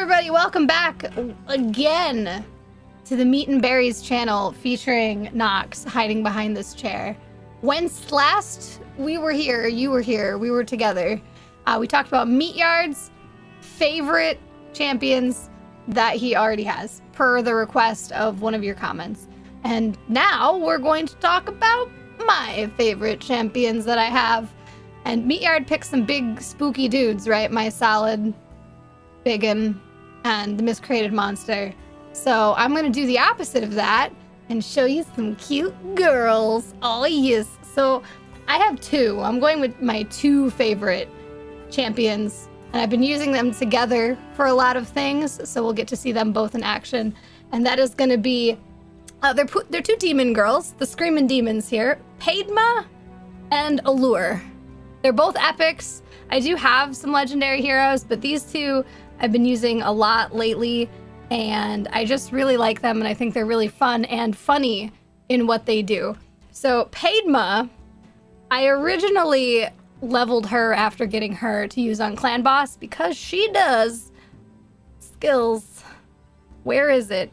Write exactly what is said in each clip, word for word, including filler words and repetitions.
everybody, welcome back again to the Meat and Berries channel featuring Nox hiding behind this chair. When's last we were here, you were here, we were together. Uh, we talked about Meat Yard's favorite champions that he already has, per the request of one of your comments. And now we're going to talk about my favorite champions that I have. And Meat Yard picks some big, spooky dudes, right? My Solid, Biggin, and the Miscreated Monster. So I'm gonna do the opposite of that and show you some cute girls. Oh yes. So I have two. I'm going with my two favorite champions, and I've been using them together for a lot of things, so we'll get to see them both in action. And that is gonna be, uh, they're, they're two demon girls, the Screaming Demons here, Peydma and Allure. They're both epics. I do have some legendary heroes, but these two I've been using a lot lately, and I just really like them, and I think they're really fun and funny in what they do. So Peydma, I originally leveled her after getting her to use on Clan Boss because she does skills. Where is it?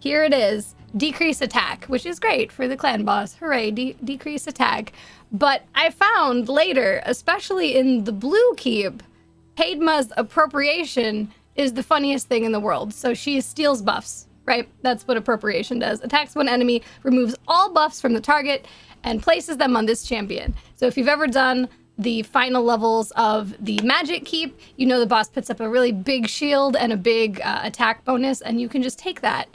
Here it is. Decrease attack, which is great for the Clan Boss. Hooray, de decrease attack. But I found later, especially in the Blue Keep, Peydma's appropriation is the funniest thing in the world. So she steals buffs, right? That's what appropriation does. Attacks one enemy, removes all buffs from the target, and places them on this champion. So if you've ever done the final levels of the Magic Keep, you know the boss puts up a really big shield and a big uh, attack bonus, and you can just take that.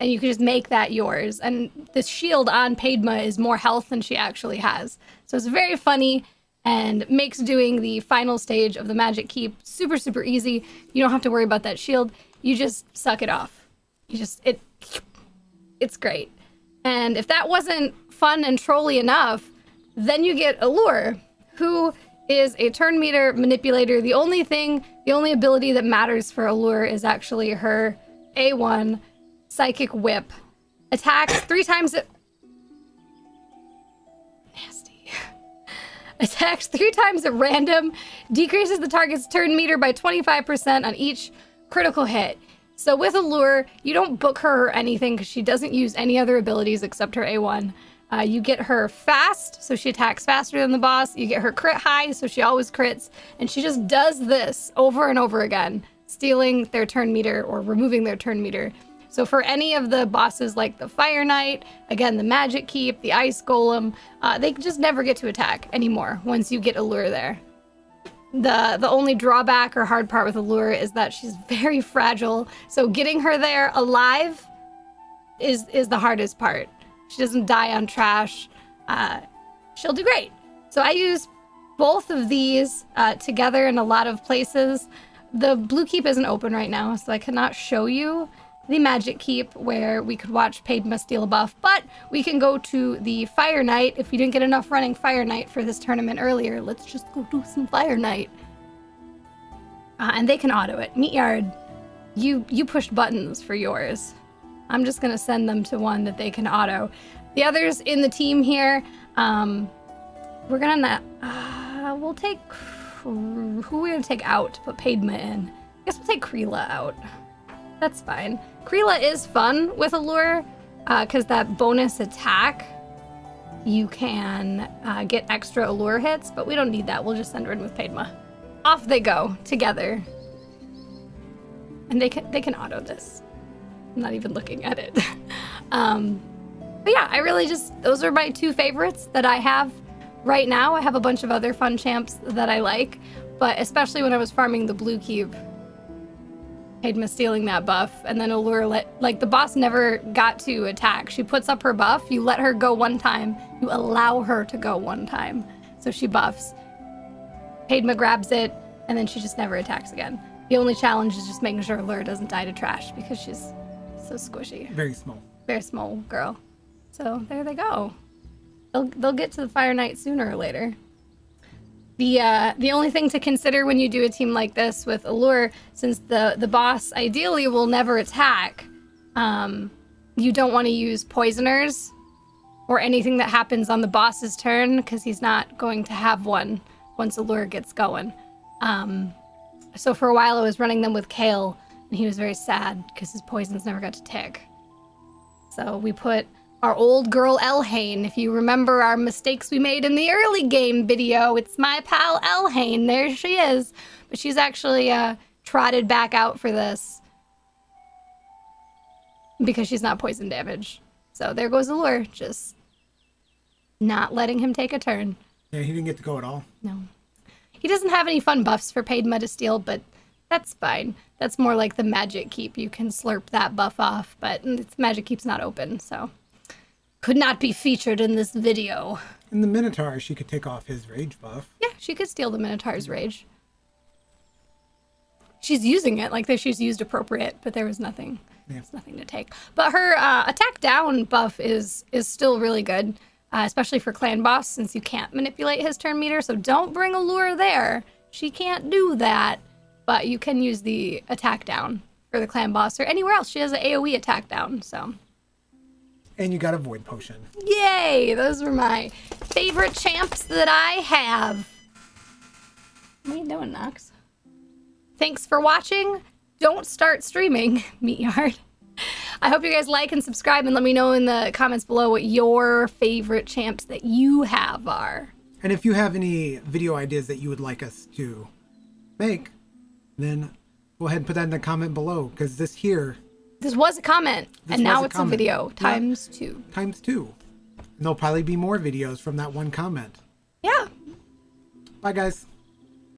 And you can just make that yours. And this shield on Peydma is more health than she actually has. So it's very funny and makes doing the final stage of the Magic Keep super, super easy. You don't have to worry about that shield. You just suck it off. You just, it, it's great. And if that wasn't fun and trolly enough, then you get Allure, who is a turn meter manipulator. The only thing, the only ability that matters for Allure is actually her A one. Psychic Whip. Attacks three times... Nasty. Attacks three times at random. Decreases the target's turn meter by twenty-five percent on each critical hit. So with Allure, you don't book her or anything because she doesn't use any other abilities except her A one. Uh, you get her fast, so she attacks faster than the boss. You get her crit high, so she always crits. And she just does this over and over again, stealing their turn meter or removing their turn meter. So for any of the bosses like the Fire Knight, again, the Magic Keep, the Ice Golem, uh, they just never get to attack anymore once you get Allure there. The, the only drawback or hard part with Allure is that she's very fragile, so getting her there alive is, is the hardest part. She doesn't die on trash. Uh, she'll do great. So I use both of these uh, together in a lot of places. The Blue Keep isn't open right now, so I cannot show you the Magic Keep, where we could watch Peydma steal a buff, but we can go to the Fire Knight. If we didn't get enough running Fire Knight for this tournament earlier, let's just go do some Fire Knight. Uh, and they can auto it. Meat Yard, you, you pushed buttons for yours. I'm just going to send them to one that they can auto. The others in the team here, um, we're going to... Uh, we'll take... Who are we going to take out to put Peydma in? I guess we'll take Krila out. That's fine. Krila is fun with Allure because uh, that bonus attack, you can uh, get extra Allure hits, but we don't need that. We'll just send her in with Peydma. Off they go together. And they can, they can auto this. I'm not even looking at it. um, but yeah, I really just, those are my two favorites that I have right now. I have a bunch of other fun champs that I like, but especially when I was farming the Blue Cube, Peydma stealing that buff, and then Allure let, like the boss never got to attack. She puts up her buff, you let her go one time, you allow her to go one time. So she buffs. Peydma grabs it, and then she just never attacks again. The only challenge is just making sure Allure doesn't die to trash because she's so squishy. Very small. Very small girl. So there they go. They'll, they'll get to the Fire Knight sooner or later. The, uh, the only thing to consider when you do a team like this with Allure, since the, the boss ideally will never attack, um, you don't want to use poisoners or anything that happens on the boss's turn because he's not going to have one once Allure gets going. Um, so for a while I was running them with Kale and he was very sad because his poisons never got to tick. So we put our old girl Elhain. If you remember our mistakes we made in the early game video, it's my pal Elhain. There she is. But she's actually uh, trotted back out for this because she's not poison damage. So there goes Allure, just not letting him take a turn. Yeah, he didn't get to go at all. No. He doesn't have any fun buffs for Peydma to steal, but that's fine. That's more like the magic keep. You can slurp that buff off, but it's magic keep's not open, so. Could not be featured in this video. And the Minotaur, she could take off his rage buff. Yeah, she could steal the Minotaur's rage. She's using it, like she's used appropriate, but there was nothing. Yeah. There's nothing to take. But her uh, attack down buff is, is still really good. Uh, especially for Clan Boss, since you can't manipulate his turn meter, so don't bring Allure there. She can't do that, but you can use the attack down for the Clan Boss or anywhere else. She has an AoE attack down, so. And you got a Void Potion. Yay! Those were my favorite champs that I have. What are you doing, Nox? Thanks for watching. Don't start streaming, Meat Yard. I hope you guys like and subscribe, and let me know in the comments below what your favorite champs that you have are. And if you have any video ideas that you would like us to make, then go ahead and put that in the comment below, because this here... This was a comment, and now it's a video. Times two. Times two. And there'll probably be more videos from that one comment. Yeah. Bye, guys.